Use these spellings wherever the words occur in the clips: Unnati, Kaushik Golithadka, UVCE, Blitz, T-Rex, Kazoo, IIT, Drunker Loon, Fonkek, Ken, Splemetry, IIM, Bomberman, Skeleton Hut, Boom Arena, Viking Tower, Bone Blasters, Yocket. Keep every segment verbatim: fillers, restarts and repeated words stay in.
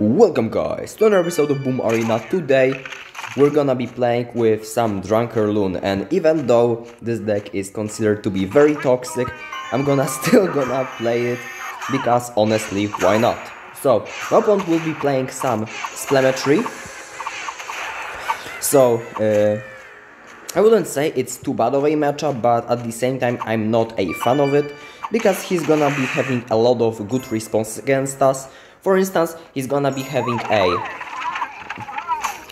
Welcome guys to another episode of Boom Arena. Today we're gonna be playing with some Drunker Loon, and even though this deck is considered to be very toxic, I'm gonna still gonna play it because honestly, why not? So my opponent will be playing some Splemetry. So uh, I wouldn't say it's too bad of a matchup, but at the same time I'm not a fan of it because he's gonna be having a lot of good response against us. For instance, he's gonna be having a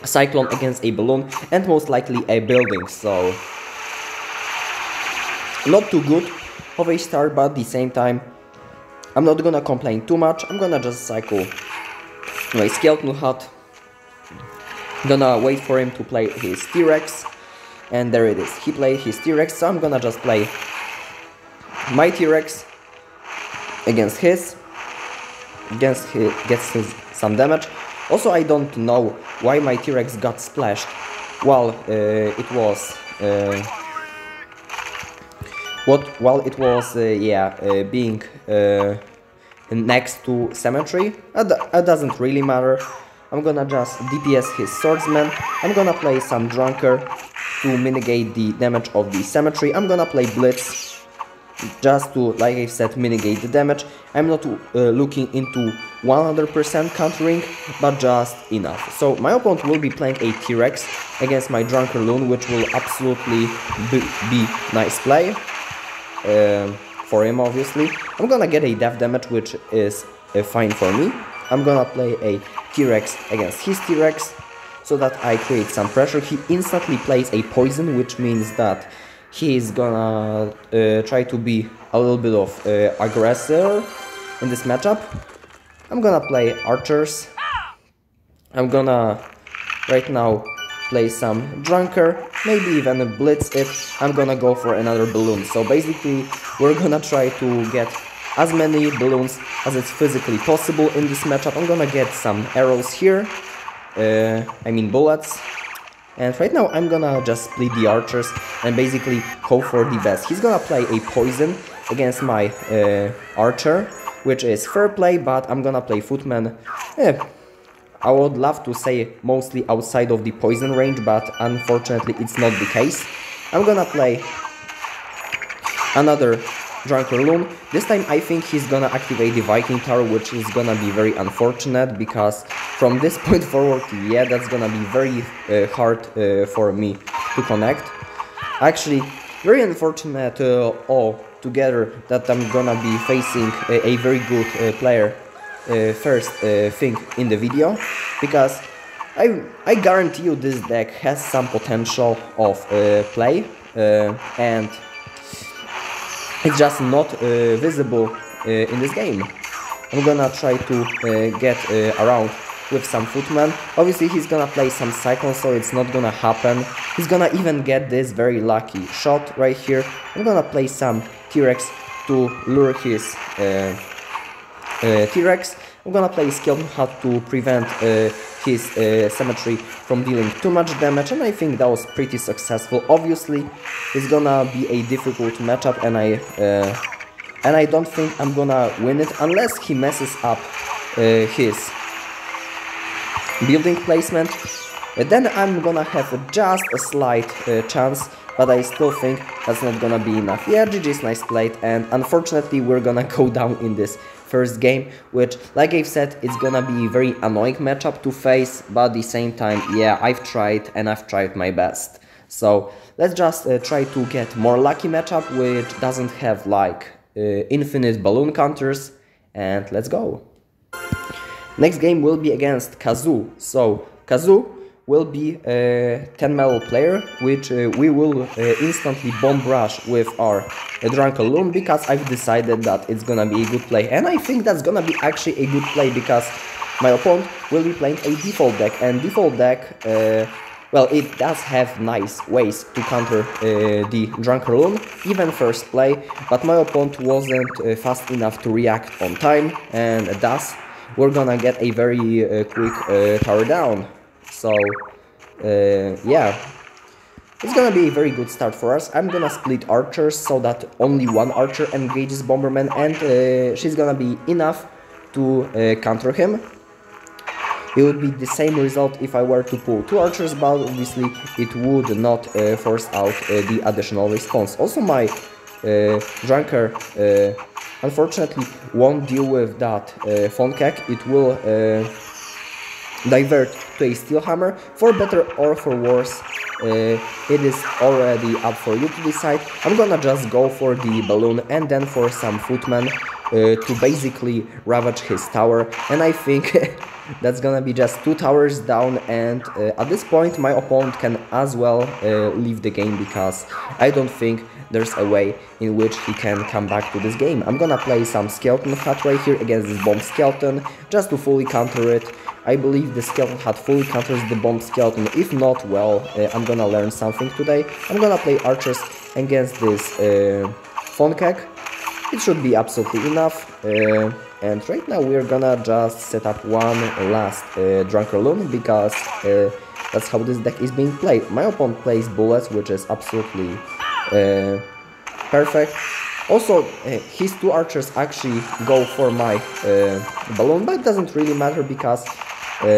cyclone against a balloon and most likely a building, so not too good of a start, but at the same time I'm not gonna complain too much. I'm gonna just cycle my Skeleton Hut, gonna wait for him to play his T-Rex, and there it is, he played his T-Rex, so I'm gonna just play my T-Rex against his. Gets, he gets his, some damage. Also, I don't know why my T-Rex got splashed while well, uh, it was uh, what while well, it was uh, yeah uh, being uh, next to cemetery. It, it doesn't really matter. I'm gonna just D P S his swordsman. I'm gonna play some drunker to mitigate the damage of the cemetery. I'm gonna play Blitz, just to, like I said, mitigate the damage. I'm not uh, looking into one hundred percent countering, but just enough. So my opponent will be playing a T-Rex against my Drunker Loon, which will absolutely be, be nice play uh, for him, obviously. I'm gonna get a death damage, which is uh, fine for me. I'm gonna play a T-Rex against his T-Rex so that I create some pressure. He instantly plays a poison, which means that he is gonna uh, try to be a little bit of uh, aggressor in this matchup. I'm gonna play archers. I'm gonna right now play some drunker, maybe even a blitz if I'm gonna go for another balloon. So basically we're gonna try to get as many balloons as it's physically possible in this matchup. I'm gonna get some arrows here, uh, I mean bullets. And right now I'm gonna just split the archers and basically hope for the best. He's gonna play a poison against my uh, archer, which is fair play, but I'm gonna play footman. Eh, I would love to say mostly outside of the poison range, but unfortunately it's not the case. I'm gonna play another Drunker Loon. This time I think he's gonna activate the Viking Tower, which is gonna be very unfortunate because from this point forward, yeah, that's gonna be very uh, hard uh, for me to connect. Actually, very unfortunate uh, all together that I'm gonna be facing a, a very good uh, player uh, first uh, thing in the video, because I, I guarantee you this deck has some potential of uh, play uh, and it's just not uh, visible uh, in this game. I'm gonna try to uh, get uh, around with some footman. Obviously he's gonna play some cyclone, so it's not gonna happen. He's gonna even get this very lucky shot right here. I'm gonna play some T-Rex to lure his uh, uh, T-Rex. I'm gonna play Skeleton Hut to prevent uh, his uh, cemetery from dealing too much damage, and I think that was pretty successful. Obviously it's gonna be a difficult matchup, and I uh, and I don't think I'm gonna win it unless he messes up uh, his building placement. And then I'm gonna have just a slight uh, chance, but I still think that's not gonna be enough. Yeah, G G's, nice played, and unfortunately we're gonna go down in this first game, which, like I've said, it's gonna be a very annoying matchup to face, but at the same time, yeah, I've tried and I've tried my best. So let's just uh, try to get more lucky matchup, which doesn't have like uh, infinite balloon counters, and let's go. Next game will be against Kazoo. So Kazoo will be a ten melee player, which uh, we will uh, instantly bomb rush with our uh, Drunker Loon, because I've decided that it's gonna be a good play, and I think that's gonna be actually a good play because my opponent will be playing a default deck, and default deck, uh, well, it does have nice ways to counter uh, the Drunker Loon, even first play, but my opponent wasn't uh, fast enough to react on time, and thus we're gonna get a very uh, quick uh, tower down. So, uh, yeah, it's gonna be a very good start for us. I'm gonna split archers so that only one archer engages Bomberman, and uh, she's gonna be enough to uh, counter him. It would be the same result if I were to pull two archers, but obviously it would not uh, force out uh, the additional response. Also my uh, Drunker uh, unfortunately won't deal with that uh, Fonkek. It will uh, divert to a Steel Hammer. For better or for worse, Uh, it is already up for you to decide. I'm gonna just go for the balloon and then for some footmen uh, to basically ravage his tower, and I think that's gonna be just two towers down, and uh, at this point my opponent can as well uh, leave the game, because I don't think there's a way in which he can come back to this game. I'm gonna play some Skeleton Hut right here against this Bomb Skeleton just to fully counter it. I believe the Skeleton Hut fully counters the Bomb Skeleton. If not, well, uh, I'm gonna learn something today. I'm gonna play archers against this uh, Fonkek. It should be absolutely enough. Uh, and right now we're gonna just set up one last uh, Drunker Loon, because uh, that's how this deck is being played. My opponent plays bullets, which is absolutely uh, perfect. Also, uh, his two archers actually go for my uh, balloon, but it doesn't really matter, because Uh,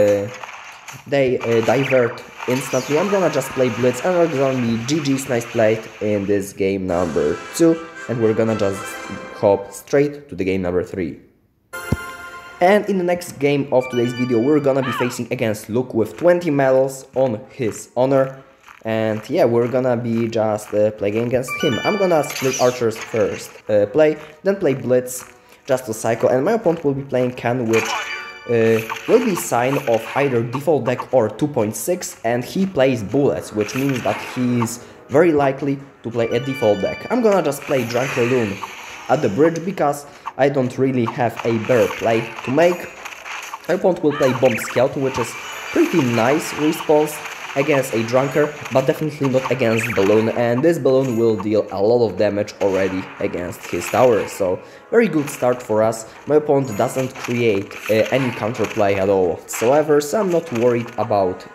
they uh, divert instantly. I'm gonna just play Blitz, and it's only G G's, nice play in this game number two, and we're gonna just hop straight to the game number three. And in the next game of today's video, we're gonna be facing against Luke with twenty medals on his honor, and yeah, we're gonna be just uh, playing against him. I'm gonna split archers first, uh, play, then play Blitz just to cycle, and my opponent will be playing Ken, which Uh, will be sign of either default deck or two point six, and he plays bullets, which means that he is very likely to play a default deck. I'm gonna just play Drunker Loon at the bridge, because I don't really have a better play to make. My opponent will play Bomb Skeleton, which is pretty nice response against a Drunker, but definitely not against Balloon, and this Balloon will deal a lot of damage already against his tower, so very good start for us. My opponent doesn't create uh, any counterplay at all whatsoever, so I'm not worried about uh,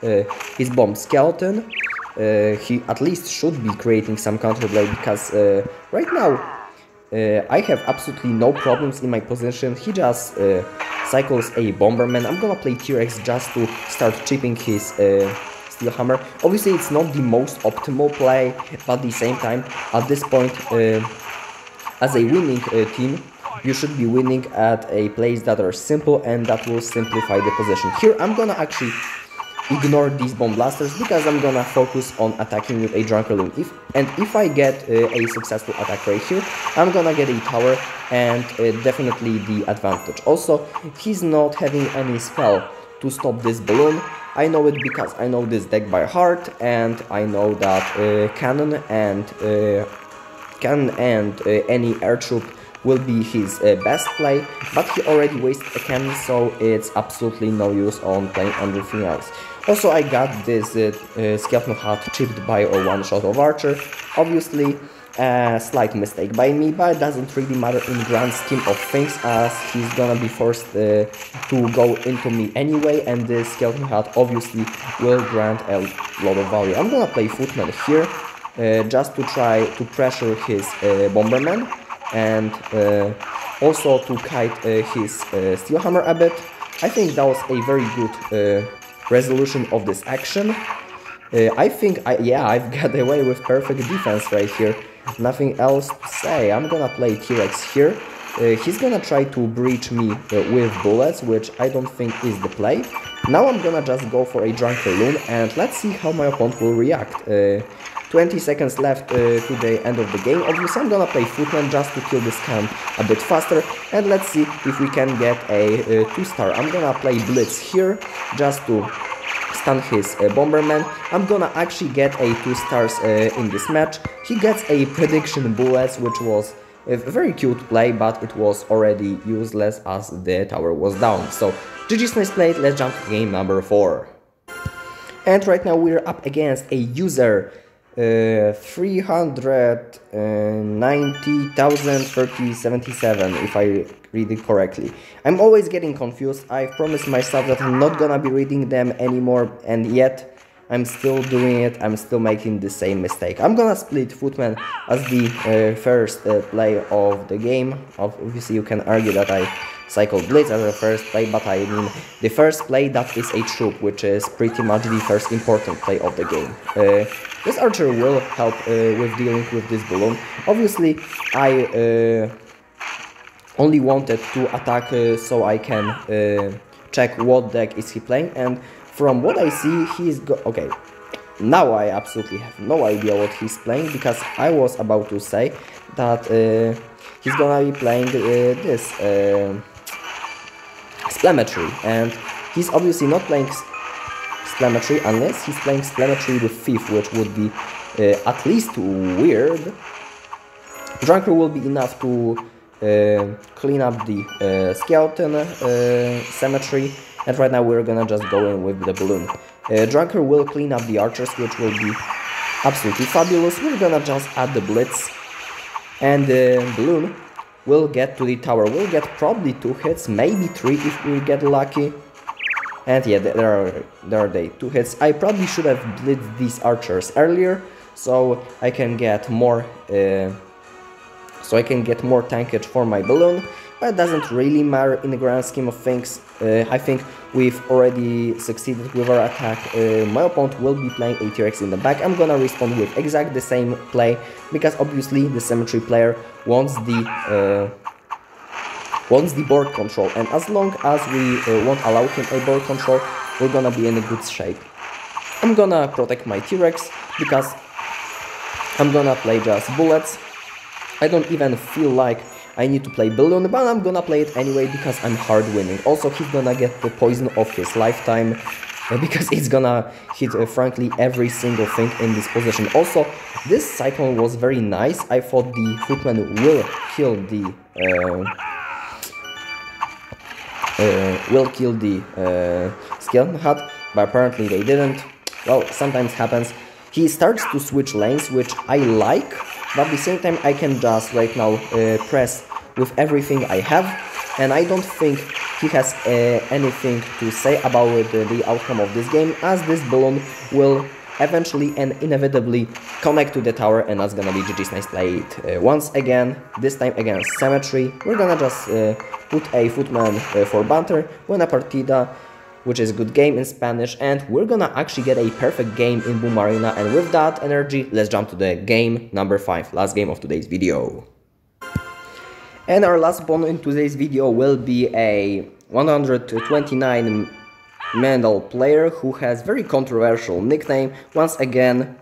his Bomb Skeleton. Uh, he at least should be creating some counterplay, because uh, right now uh, I have absolutely no problems in my position. He just uh, cycles a Bomberman. I'm gonna play T-Rex just to start chipping his uh, Steel Hammer. Obviously it's not the most optimal play, but at the same time, at this point, uh, as a winning uh, team, you should be winning at a place that are simple, and that will simplify the position. Here I'm gonna actually ignore these Bone Blasters, because I'm gonna focus on attacking with a Drunker Loon. If, and if I get uh, a successful attack right here, I'm gonna get a tower, and uh, definitely the advantage. Also, he's not having any spell to stop this balloon. I know it because I know this deck by heart, and I know that uh, Cannon and uh, Cannon and uh, any air troop will be his uh, best play, but he already wasted a cannon, so it's absolutely no use on playing anything else. Also, I got this uh, uh, Skeleton Hut chipped by a one-shot of Archer. Obviously, a uh, slight mistake by me, but it doesn't really matter in grand scheme of things, as he's gonna be forced uh, to go into me anyway, and this Skeleton Hut obviously will grant a lot of value. I'm gonna play Footman here, uh, just to try to pressure his uh, Bomberman, and uh, also to kite uh, his uh, Steel Hammer a bit. I think that was a very good uh, resolution of this action. Uh, I think, I, yeah, I've got away with perfect defense right here. Nothing else to say. I'm gonna play T-Rex here. Uh, he's gonna try to breach me uh, with bullets, which I don't think is the play. Now I'm gonna just go for a Drunker Loon, and let's see how my opponent will react. Uh, twenty seconds left uh, to the end of the game. Obviously I'm gonna play Footman just to kill this camp a bit faster, and let's see if we can get a uh, two star. I'm gonna play Blitz here just to stun his uh, Bomberman. I'm gonna actually get a two stars uh, in this match. He gets a prediction bullets, which was a very cute play, but it was already useless as the tower was down. So G G's, nice play. Let's jump to game number four. And right now we're up against a user uh, three hundred ninety thousand thirty seventy-seven, if I read it correctly. I'm always getting confused. I promised myself that I'm not gonna be reading them anymore, and yet I'm still doing it. I'm still making the same mistake. I'm gonna split Footman as the uh, first uh, play of the game. Obviously you can argue that I Psycho Blitz as the first play, but I mean the first play that is a troop, which is pretty much the first important play of the game. Uh, this archer will help uh, with dealing with this balloon. Obviously, I uh, only wanted to attack uh, so I can uh, check what deck is he playing, and from what I see, he is go- okay. Now I absolutely have no idea what he's playing, because I was about to say that uh, he's gonna be playing uh, this uh, Splemetry, and he's obviously not playing Splemetry unless he's playing Splemetry with Thief, which would be uh, at least weird. Drunker will be enough to uh, clean up the uh, Skeleton uh, Cemetery, and right now we're gonna just go in with the balloon. Uh, Drunker will clean up the archers, which will be absolutely fabulous. We're gonna just add the Blitz, and uh, Balloon will get to the tower. We'll get probably two hits, maybe three if we get lucky. And yeah, there are there are the two hits. I probably should have blitzed these archers earlier, so I can get more, uh, so I can get more tankage for my balloon. But it doesn't really matter in the grand scheme of things. Uh, I think we've already succeeded with our attack. Uh, my opponent will be playing a T-Rex in the back. I'm gonna respond with exact the same play, because obviously the Cemetery player wants the uh, wants the board control, and as long as we uh, won't allow him a board control, we're gonna be in a good shape. I'm gonna protect my T-Rex, because I'm gonna play just bullets. I don't even feel like I need to play balloon, but I'm gonna play it anyway because I'm hard winning. Also, he's gonna get the poison of his lifetime, because it's gonna hit, uh, frankly, every single thing in this position. Also, this cyclone was very nice. I thought the footman will kill the... Uh, uh, will kill the uh, Skeleton Hut, but apparently they didn't. Well, sometimes happens. He starts to switch lanes, which I like, but at the same time I can just right now uh, press with everything I have, and I don't think he has uh, anything to say about uh, the outcome of this game, as this balloon will eventually and inevitably connect to the tower, and that's gonna be G G's. Nice play it uh, once again, this time against Cemetery. We're gonna just uh, put a footman uh, for banter, buena partida, which is a good game in Spanish, and we're gonna actually get a perfect game in Boom Arena, and with that energy, let's jump to the game number five, last game of today's video. And our last opponent in today's video will be a one hundred twenty-nine Mendel player who has very controversial nickname. Once again,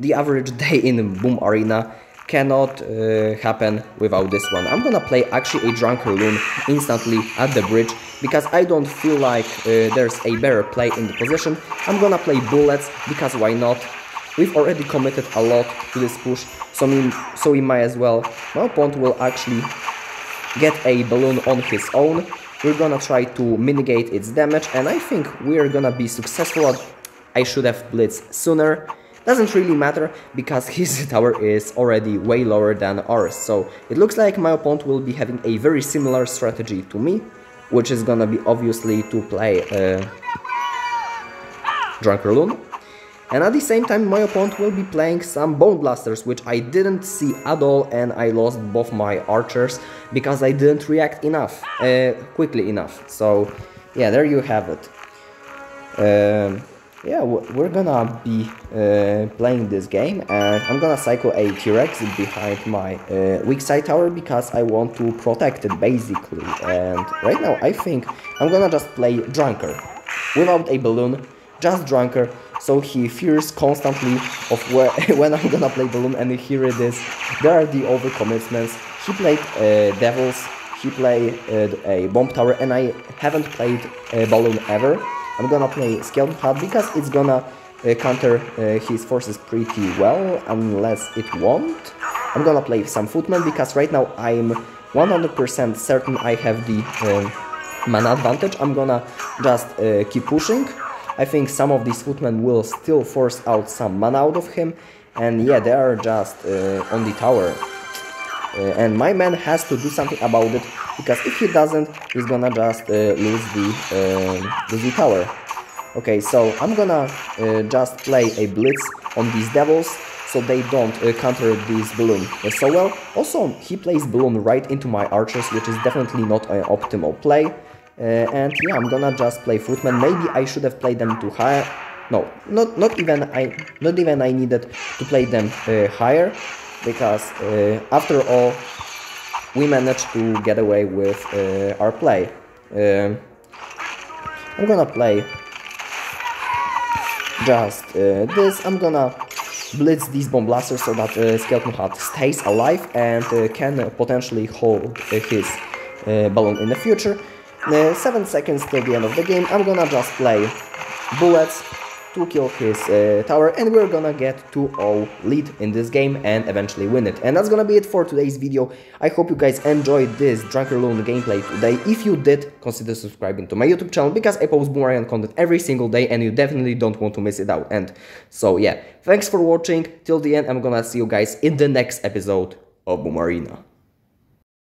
the average day in Boom Arena cannot uh, happen without this one. I'm gonna play actually a Drunker Loon instantly at the bridge, because I don't feel like uh, there's a better play in the position. I'm gonna play bullets, because why not? We've already committed a lot to this push, so we, so we might as well. My opponent will actually get a balloon on his own. We're gonna try to mitigate its damage, and I think we're gonna be successful at... I should have blitzed sooner. Doesn't really matter, because his tower is already way lower than ours, so it looks like my opponent will be having a very similar strategy to me, which is gonna be obviously to play uh, Drunker Loon. And at the same time my opponent will be playing some Bone Blasters, which I didn't see at all, and I lost both my archers because I didn't react enough, uh, quickly enough. So yeah, there you have it. Um, Yeah, we're gonna be uh, playing this game, and I'm gonna cycle a T-Rex behind my uh, weak side tower because I want to protect it basically. And right now I think I'm gonna just play Drunker without a balloon, just Drunker, so he fears constantly of where, when I'm gonna play balloon. And here it is, there are the overcommitments. He played uh, Devils, he played uh, a Bomb Tower, and I haven't played a balloon ever. I'm gonna play Skeleton Hut because it's gonna uh, counter uh, his forces pretty well, unless it won't. I'm gonna play some footmen because right now I'm one hundred percent certain I have the uh, mana advantage. I'm gonna just uh, keep pushing. I think some of these footmen will still force out some mana out of him, and yeah, they are just uh, on the tower. Uh, and my man has to do something about it, because if he doesn't, he's gonna just uh, lose the, uh, lose the tower. Okay, so I'm gonna uh, just play a blitz on these devils, so so they don't uh, counter this balloon uh, so well. Also, he plays balloon right into my archers, which is definitely not an optimal play. Uh, and yeah, I'm gonna just play Fruitman. Maybe I should have played them too high. No, not not even I not even I needed to play them uh, higher, because uh, after all, we managed to get away with uh, our play. Uh, I'm gonna play just uh, this. I'm gonna blitz these Bomb Blasters so that uh, Skeleton Hut stays alive and uh, can potentially hold uh, his uh, balloon in the future. Uh, seven seconds till the end of the game. I'm gonna just play bullets to kill his uh, tower, and we're gonna get two zero lead in this game and eventually win it. And that's gonna be it for today's video. I hope you guys enjoyed this Drunker Loon gameplay today. If you did, consider subscribing to my YouTube channel, because I post Boom Arena content every single day and you definitely don't want to miss it out. And so yeah, thanks for watching till the end. I'm gonna see you guys in the next episode of Boom Arena.